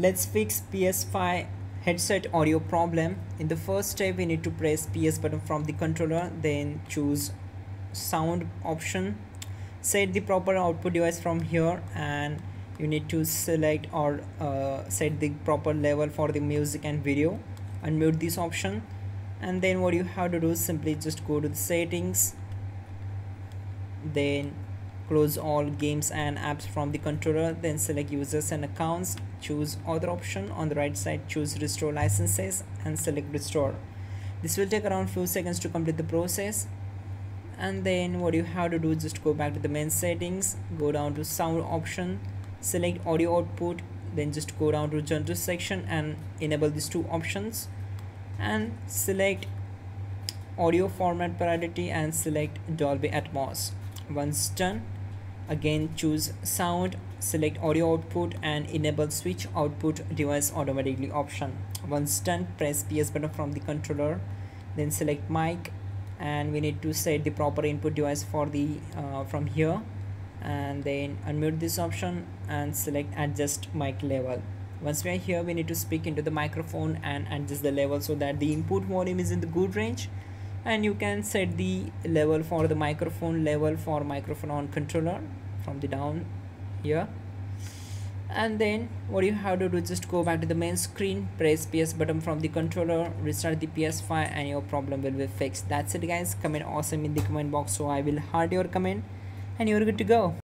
Let's fix PS5 headset audio problem. In the first step, we need to press PS button from the controller, then choose sound option, set the proper output device from here, and you need to select or set the proper level for the music and video. Unmute this option, and then what you have to do is simply just go to the settings, then close all games and apps from the controller, then select users and accounts, choose other option. On the right side, choose restore licenses and select restore. This will take around few seconds to complete the process. And then what you have to do is just go back to the main settings, go down to sound option, select audio output, then just go down to general section and enable these two options, and select audio format priority and select Dolby Atmos. Once done, again choose sound, select audio output and enable switch output device automatically option. Once done, press PS button from the controller, then select mic, and we need to set the proper input device for the from here, and then unmute this option and select adjust mic level. Once we are here, we need to speak into the microphone and adjust the level so that the input volume is in the good range, and you can set the level for the microphone, level for microphone on controller from the down here. And then what you have to do is just go back to the main screen, press PS button from the controller, restart the PS5, and your problem will be fixed. That's it guys. Comment awesome in the comment box, so I will heart your comment and you're good to go.